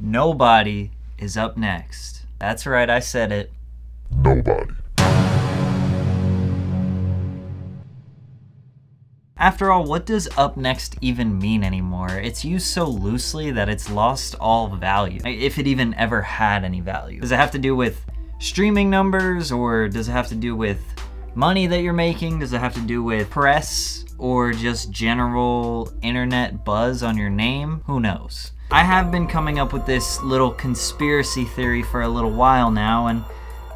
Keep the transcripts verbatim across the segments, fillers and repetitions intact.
Nobody is up next. That's right, I said it. Nobody. After all, what does up next even mean anymore? It's used so loosely that it's lost all value, if it even ever had any value. Does it have to do with streaming numbers, or does it have to do with money that you're making? Does it have to do with press, or just general internet buzz on your name? Who knows? I have been coming up with this little conspiracy theory for a little while now, and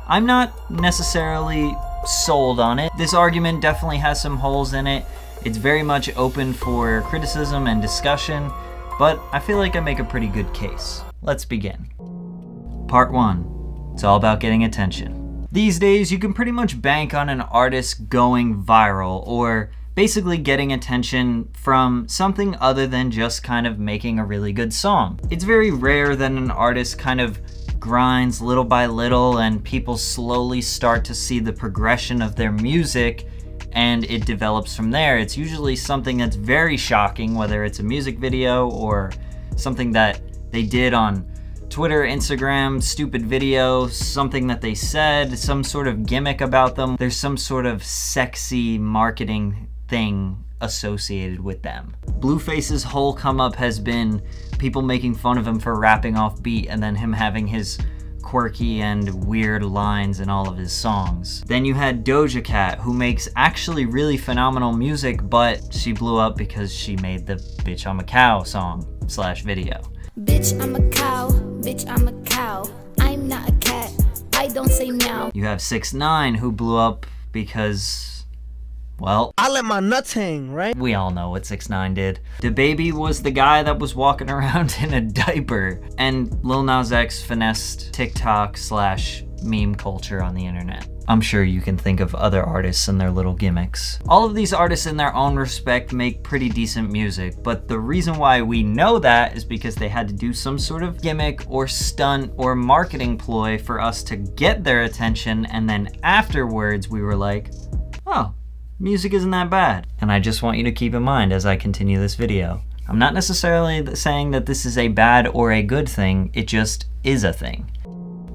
I'm not necessarily sold on it. This argument definitely has some holes in it. It's very much open for criticism and discussion, but I feel like I make a pretty good case. Let's begin. Part one, it's all about getting attention. These days, you can pretty much bank on an artist going viral, or basically getting attention from something other than just kind of making a really good song. It's very rare that an artist kind of grinds little by little and people slowly start to see the progression of their music and it develops from there. It's usually something that's very shocking, whether it's a music video or something that they did on Twitter, Instagram, stupid video, something that they said, some sort of gimmick about them. There's some sort of sexy marketing thing associated with them. Blueface's whole come up has been people making fun of him for rapping off beat and then him having his quirky and weird lines in all of his songs. Then you had Doja Cat, who makes actually really phenomenal music, but she blew up because she made the Bitch I'm a Cow song slash video. Bitch I'm a cow, bitch I'm a cow, I'm not a cat, I don't say no. You have six nine, who blew up because, well, I let my nuts hang, right? We all know what six nine did. DaBaby was the guy that was walking around in a diaper, and Lil Nas X finessed TikTok slash meme culture on the internet. I'm sure you can think of other artists and their little gimmicks. All of these artists in their own respect make pretty decent music, but the reason why we know that is because they had to do some sort of gimmick or stunt or marketing ploy for us to get their attention, and then afterwards we were like, oh, music isn't that bad. And I just want you to keep in mind as I continue this video, I'm not necessarily saying that this is a bad or a good thing, it just is a thing.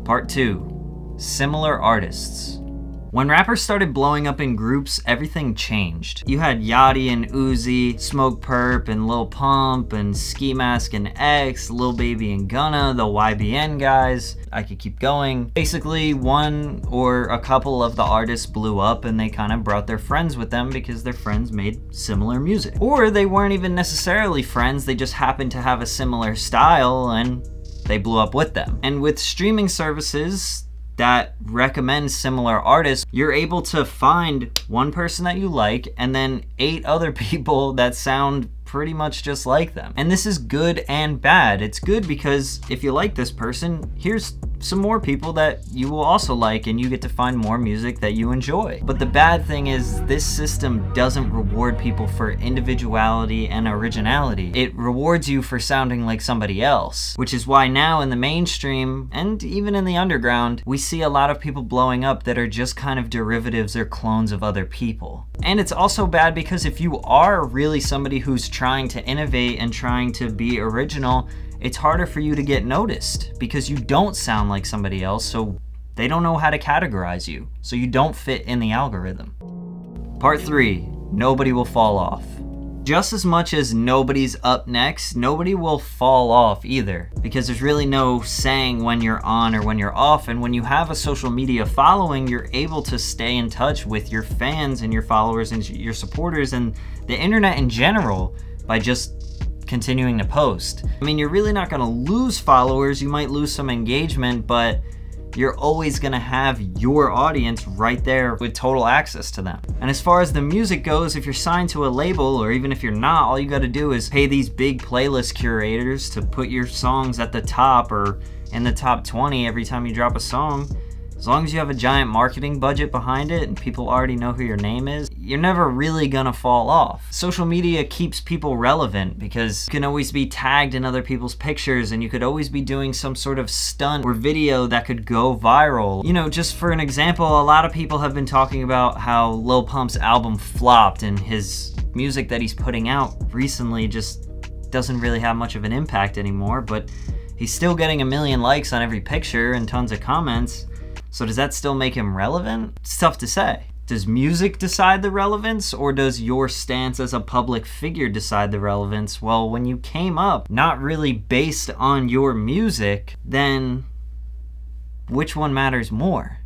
Part two. Similar artists. When rappers started blowing up in groups, everything changed. You had Yachty and Uzi, Smoke Perp and Lil Pump and Ski Mask and X, Lil Baby and Gunna, the Y B N guys. I could keep going. Basically, one or a couple of the artists blew up and they kind of brought their friends with them because their friends made similar music. Or they weren't even necessarily friends, they just happened to have a similar style and they blew up with them. And with streaming services that recommends similar artists, you're able to find one person that you like and then eight other people that sound pretty much just like them. And this is good and bad. It's good because if you like this person, here's some more people that you will also like and you get to find more music that you enjoy. But the bad thing is this system doesn't reward people for individuality and originality. It rewards you for sounding like somebody else, which is why now in the mainstream and even in the underground, we see a lot of people blowing up that are just kind of derivatives or clones of other people. And it's also bad because if you are really somebody who's trying to innovate and trying to be original, it's harder for you to get noticed because you don't sound like somebody else, so they don't know how to categorize you, so you don't fit in the algorithm. Part three, nobody will fall off. Just as much as nobody's up next, nobody will fall off either, because there's really no saying when you're on or when you're off, and when you have a social media following, you're able to stay in touch with your fans and your followers and your supporters and the internet in general by just continuing to post. I mean, you're really not gonna lose followers, you might lose some engagement, but you're always gonna have your audience right there with total access to them. And as far as the music goes, if you're signed to a label, or even if you're not, all you gotta do is pay these big playlist curators to put your songs at the top or in the top twenty every time you drop a song. As long as you have a giant marketing budget behind it and people already know who your name is, you're never really gonna fall off. Social media keeps people relevant because you can always be tagged in other people's pictures and you could always be doing some sort of stunt or video that could go viral. You know, just for an example, a lot of people have been talking about how Lil Pump's album flopped and his music that he's putting out recently just doesn't really have much of an impact anymore, but He's still getting a million likes on every picture and tons of comments. So does that still make him relevant? It's tough to say. Does music decide the relevance, or does your stance as a public figure decide the relevance? Well, when you came up not really based on your music, then which one matters more?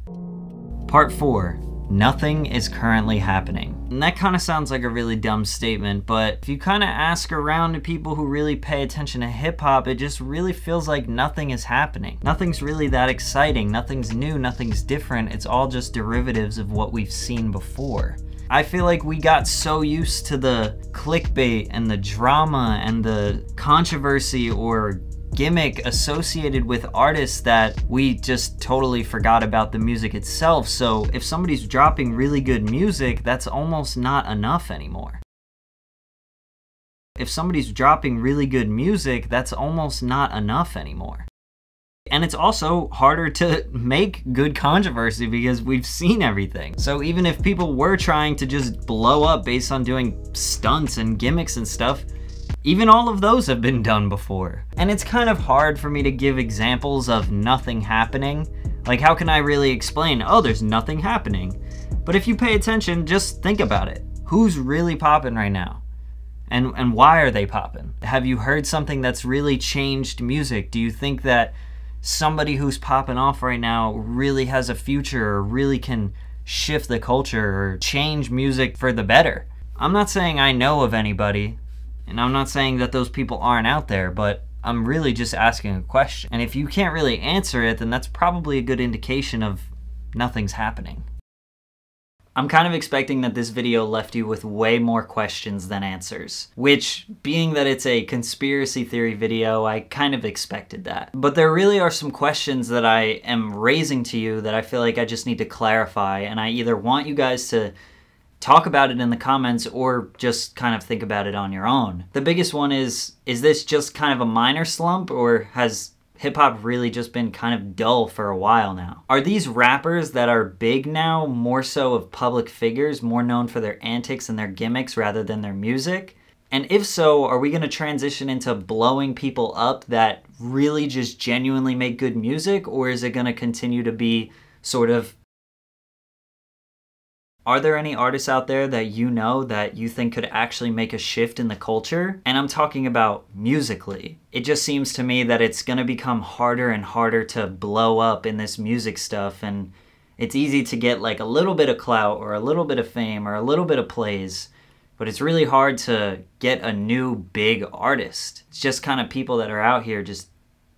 Part four, nothing is currently happening. And that kind of sounds like a really dumb statement, but if you kind of ask around to people who really pay attention to hip hop, it just really feels like nothing is happening. Nothing's really that exciting, nothing's new, nothing's different. It's all just derivatives of what we've seen before. I feel like we got so used to the clickbait and the drama and the controversy or gimmick associated with artists that we just totally forgot about the music itself. So if somebody's dropping really good music, that's almost not enough anymore. If somebody's dropping really good music, that's almost not enough anymore. And it's also harder to make good controversy because we've seen everything. So even if people were trying to just blow up based on doing stunts and gimmicks and stuff, even all of those have been done before. And it's kind of hard for me to give examples of nothing happening. Like, how can I really explain, oh, there's nothing happening? But if you pay attention, just think about it. Who's really popping right now? And, and why are they popping? Have you heard something that's really changed music? Do you think that somebody who's popping off right now really has a future or really can shift the culture or change music for the better? I'm not saying I know of anybody. And I'm not saying that those people aren't out there, but I'm really just asking a question. And if you can't really answer it, then that's probably a good indication of nothing's happening. I'm kind of expecting that this video left you with way more questions than answers, which, being that it's a conspiracy theory video, I kind of expected that. But there really are some questions that I am raising to you that I feel like I just need to clarify, and I either want you guys to talk about it in the comments or just kind of think about it on your own. The biggest one is, is this just kind of a minor slump, or has hip hop really just been kind of dull for a while now? Are these rappers that are big now more so of public figures, more known for their antics and their gimmicks rather than their music? And if so, are we gonna transition into blowing people up that really just genuinely make good music, or is it gonna continue to be sort of... Are there any artists out there that you know that you think could actually make a shift in the culture? And I'm talking about musically. It just seems to me that it's gonna become harder and harder to blow up in this music stuff, and it's easy to get like a little bit of clout or a little bit of fame or a little bit of plays, but it's really hard to get a new big artist. It's just kind of people that are out here just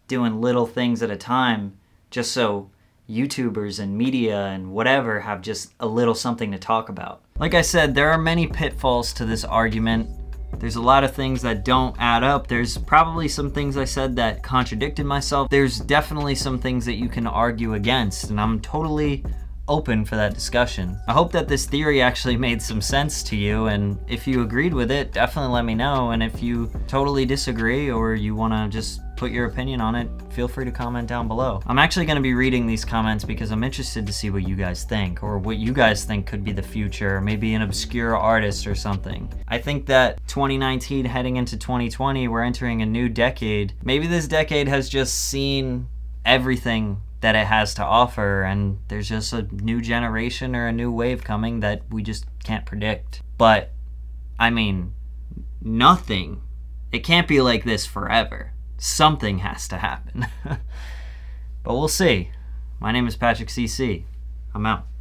doing little things at a time just so YouTubers and media and whatever have just a little something to talk about. Like I said, there are many pitfalls to this argument. There's a lot of things that don't add up. There's probably some things I said that contradicted myself. There's definitely some things that you can argue against, and I'm totally open for that discussion. I hope that this theory actually made some sense to you, and if you agreed with it, definitely let me know. And if you totally disagree or you want to just put your opinion on it, feel free to comment down below. I'm actually going to be reading these comments because I'm interested to see what you guys think, or what you guys think could be the future, or maybe an obscure artist or something. I think that twenty nineteen heading into twenty twenty, we're entering a new decade. Maybe this decade has just seen everything that it has to offer, and there's just a new generation or a new wave coming that we just can't predict. But, I mean, nothing. It can't be like this forever. Something has to happen. But we'll see. My name is Patrick C C. I'm out.